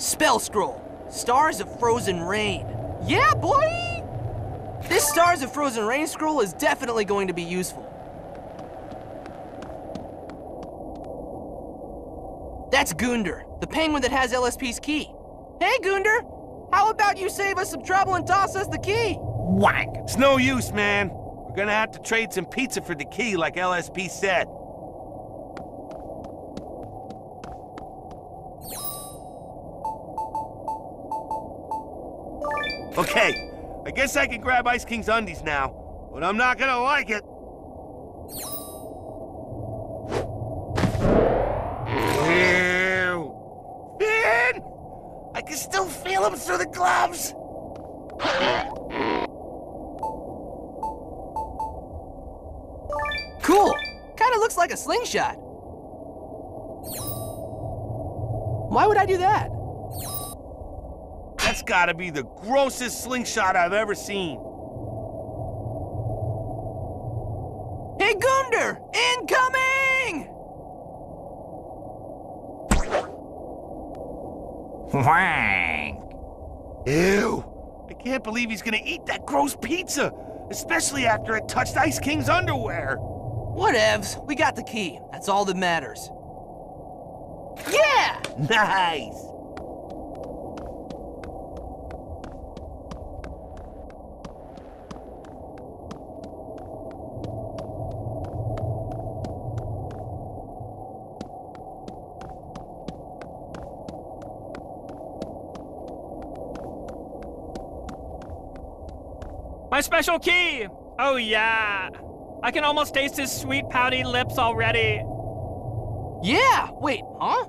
Spell scroll. Stars of Frozen Rain. Yeah, boy! This Stars of Frozen Rain scroll is definitely going to be useful. That's Gunter, the penguin that has LSP's key. Hey, Gunter! How about you save us some trouble and toss us the key? Whack! It's no use, man. We're gonna have to trade some pizza for the key, like LSP said. Okay, I guess I can grab Ice King's undies now, but I'm not gonna like it. Ew. Finn! I can still feel him through the gloves. Cool. Kinda looks like a slingshot. Why would I do that? That's gotta be the grossest slingshot I've ever seen. Hey, Gunter! Incoming! Wang! Ew! I can't believe he's gonna eat that gross pizza, especially after it touched Ice King's underwear. Whatevs, we got the key. That's all that matters. Yeah! Nice! My special key! Oh yeah! I can almost taste his sweet pouty lips already. Yeah! Wait, huh?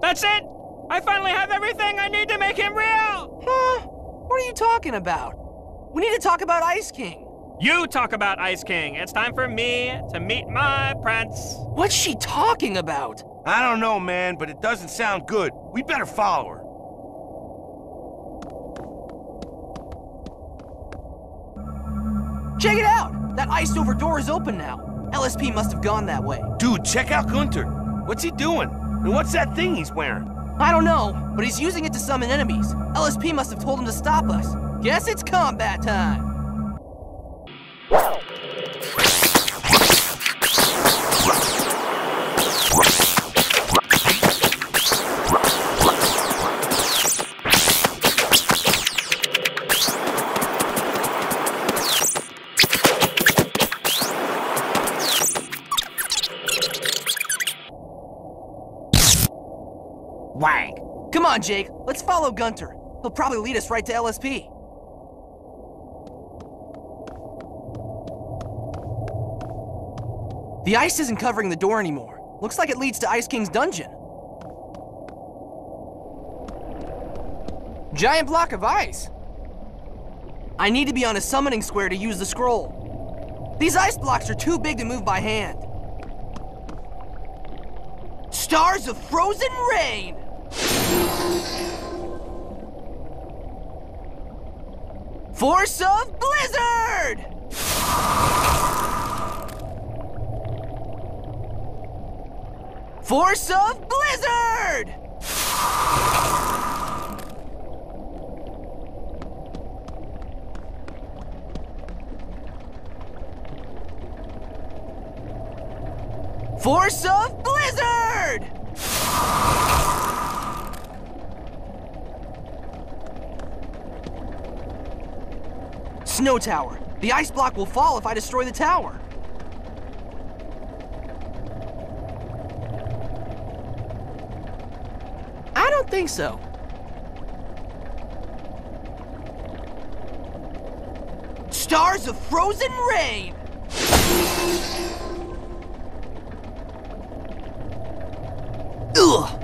That's it! I finally have everything I need to make him real! Huh? What are you talking about? We need to talk about Ice King. You talk about Ice King. It's time for me to meet my prince. What's she talking about? I don't know, man, but it doesn't sound good. We better follow her. Check it out! That iced-over door is open now. LSP must have gone that way. Dude, check out Gunter. What's he doing? And what's that thing he's wearing? I don't know, but he's using it to summon enemies. LSP must have told him to stop us. Guess it's combat time. Come on, Jake. Let's follow Gunter. He'll probably lead us right to LSP. The ice isn't covering the door anymore. Looks like it leads to Ice King's dungeon. Giant block of ice. I need to be on a summoning square to use the scroll. These ice blocks are too big to move by hand. Stars of Frozen Rain! Force of Blizzard! Force of Blizzard! Force of Blizzard! Snow tower. The ice block will fall if I destroy the tower. I don't think so. Stars of Frozen Rain! Ugh!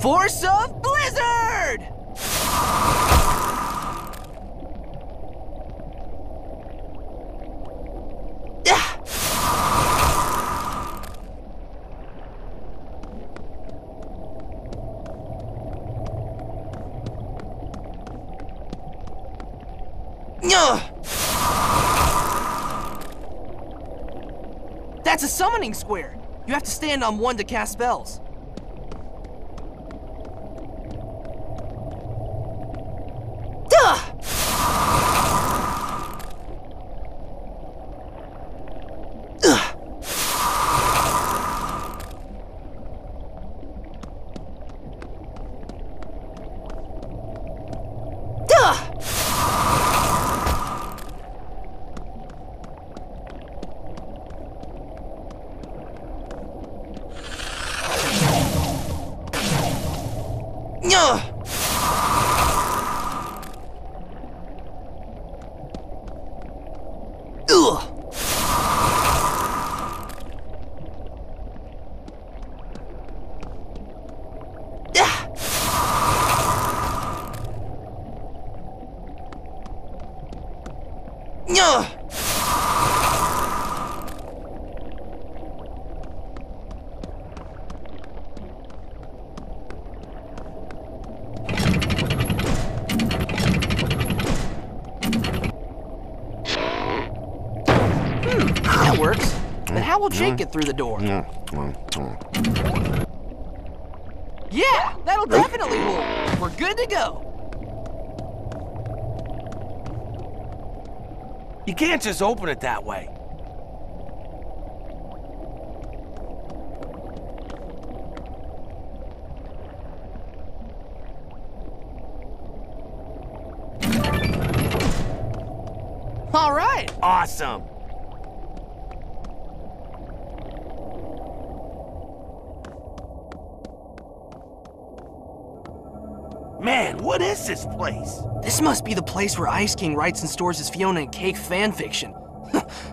Force of Blizzard! That's a summoning square. You have to stand on one to cast spells. How will Jake get through the door? Yeah, that'll definitely work. We're good to go. You can't just open it that way. All right. Awesome. Man, what is this place? This must be the place where Ice King writes and stores his Fiona and Cake fanfiction.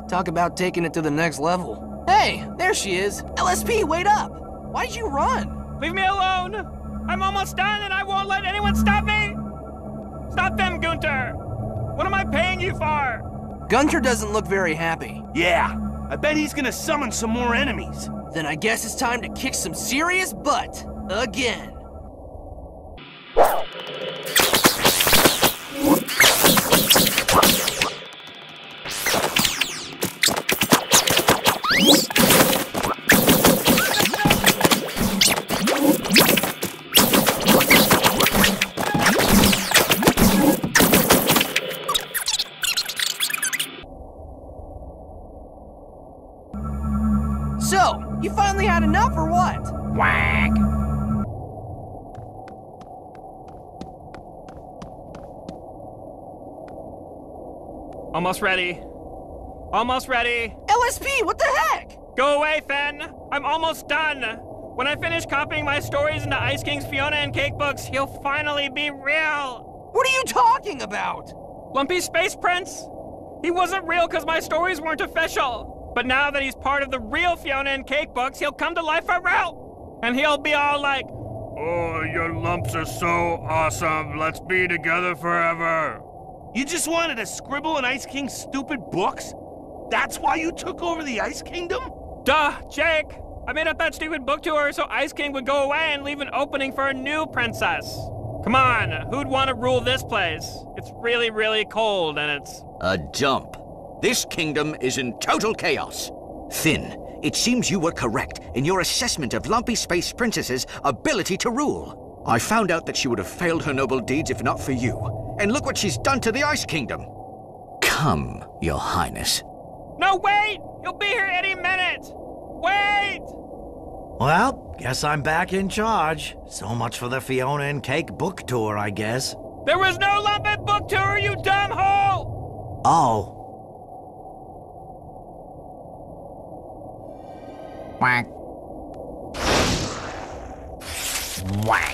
Talk about taking it to the next level. Hey, there she is. LSP, wait up! Why did you run? Leave me alone! I'm almost done and I won't let anyone stop me! Stop them, Gunter! What am I paying you for? Gunter doesn't look very happy. Yeah, I bet he's gonna summon some more enemies. Then I guess it's time to kick some serious butt again. So, you finally had enough or what? Whack! Almost ready. Almost ready. LSP, what the heck? Go away, Finn. I'm almost done. When I finish copying my stories into Ice King's Fiona and Cake books, he'll finally be real. What are you talking about? Lumpy Space Prince. He wasn't real because my stories weren't official. But now that he's part of the real Fiona and Cake books, he'll come to life for real. And he'll be all like, "Oh, your lumps are so awesome. Let's be together forever." You just wanted to scribble in Ice King's stupid books? That's why you took over the Ice Kingdom? Duh, Jake! I made up that stupid book tour so Ice King would go away and leave an opening for a new princess. Come on, who'd want to rule this place? It's really, really cold and it's... a dump. This kingdom is in total chaos. Finn, it seems you were correct in your assessment of Lumpy Space Princess's ability to rule. I found out that she would have failed her noble deeds if not for you. And look what she's done to the Ice Kingdom. Come, Your Highness. No, wait! You'll be here any minute! Wait! Well, guess I'm back in charge. So much for the Fiona and Cake book tour, I guess. There was no Lumpy book tour, you dumb hole! Oh. Whack. Whack.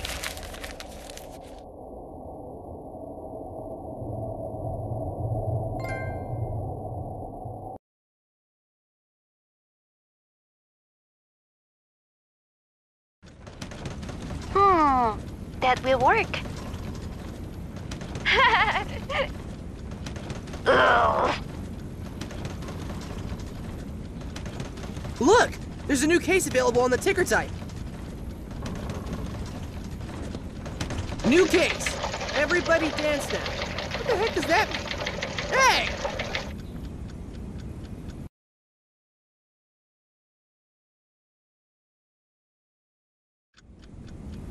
that will work. Look! There's a new case available on the ticker type. New case! Everybody dance now. What the heck does that mean? Hey!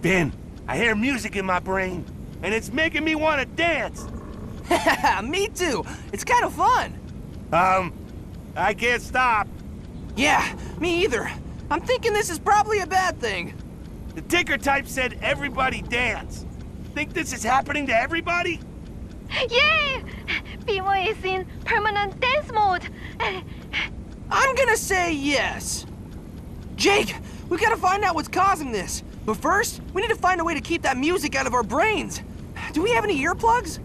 Ben, I hear music in my brain, and it's making me want to dance. Me too. It's kind of fun. I can't stop. Yeah, me either. I'm thinking this is probably a bad thing. The ticker type said everybody dance. Think this is happening to everybody? Yay! Beemo is in permanent dance mode. I'm gonna say yes. Jake, we gotta find out what's causing this. But first, we need to find a way to keep that music out of our brains. Do we have any earplugs?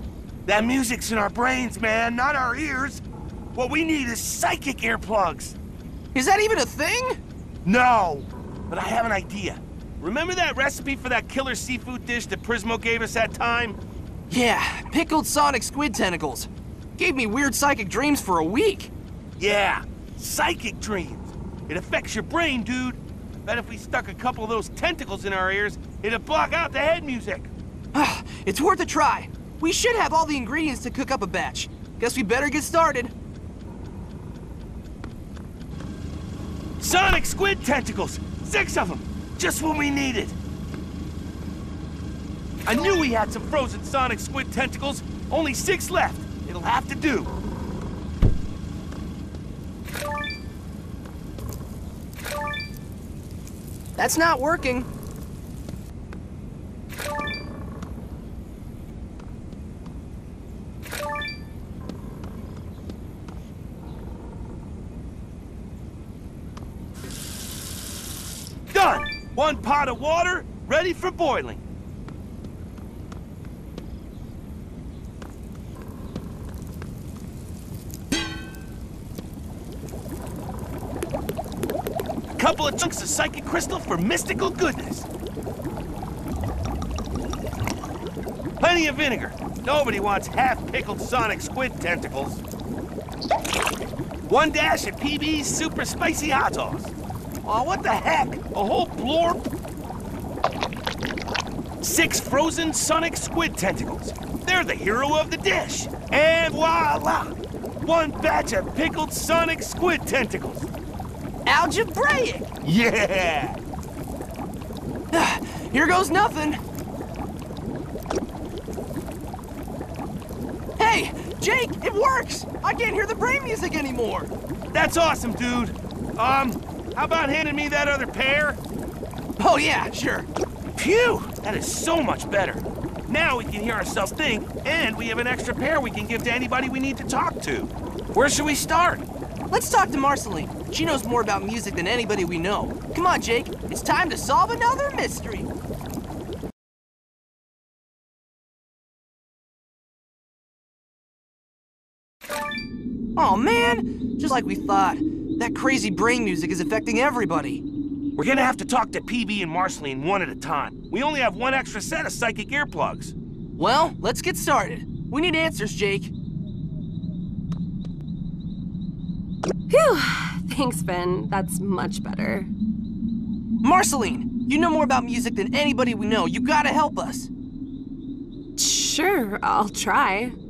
That music's in our brains, man, not our ears. What we need is psychic earplugs. Is that even a thing? No, but I have an idea. Remember that recipe for that killer seafood dish that Prismo gave us that time? Yeah, pickled sonic squid tentacles. Gave me weird psychic dreams for a week. Yeah, psychic dreams. It affects your brain, dude. Bet if we stuck a couple of those tentacles in our ears, it'd block out the head music. It's worth a try. We should have all the ingredients to cook up a batch. Guess we better get started. Sonic squid tentacles! 6 of them! Just what we needed! I knew we had some frozen sonic squid tentacles. Only 6 left. It'll have to do. That's not working. Done! 1 pot of water, ready for boiling. Couple of chunks of psychic crystal for mystical goodness. Plenty of vinegar. Nobody wants half-pickled sonic squid tentacles. 1 dash of PB's super spicy hot sauce. Aw, what the heck? A whole blorb? 6 frozen sonic squid tentacles. They're the hero of the dish. And voila! 1 batch of pickled sonic squid tentacles. Algebraic! Yeah! Here goes nothing. Hey, Jake, it works! I can't hear the brain music anymore. That's awesome, dude. How about handing me that other pair? Oh yeah, sure. Phew, that is so much better. Now we can hear ourselves think, and we have an extra pair we can give to anybody we need to talk to. Where should we start? Let's talk to Marceline. She knows more about music than anybody we know. Come on, Jake. It's time to solve another mystery. Oh man, just like we thought. That crazy brain music is affecting everybody. We're gonna have to talk to PB and Marceline one at a time. We only have 1 extra set of psychic earplugs. Well, let's get started. We need answers, Jake. Phew. Thanks, Finn. That's much better. Marceline, you know more about music than anybody we know. You gotta help us. Sure, I'll try.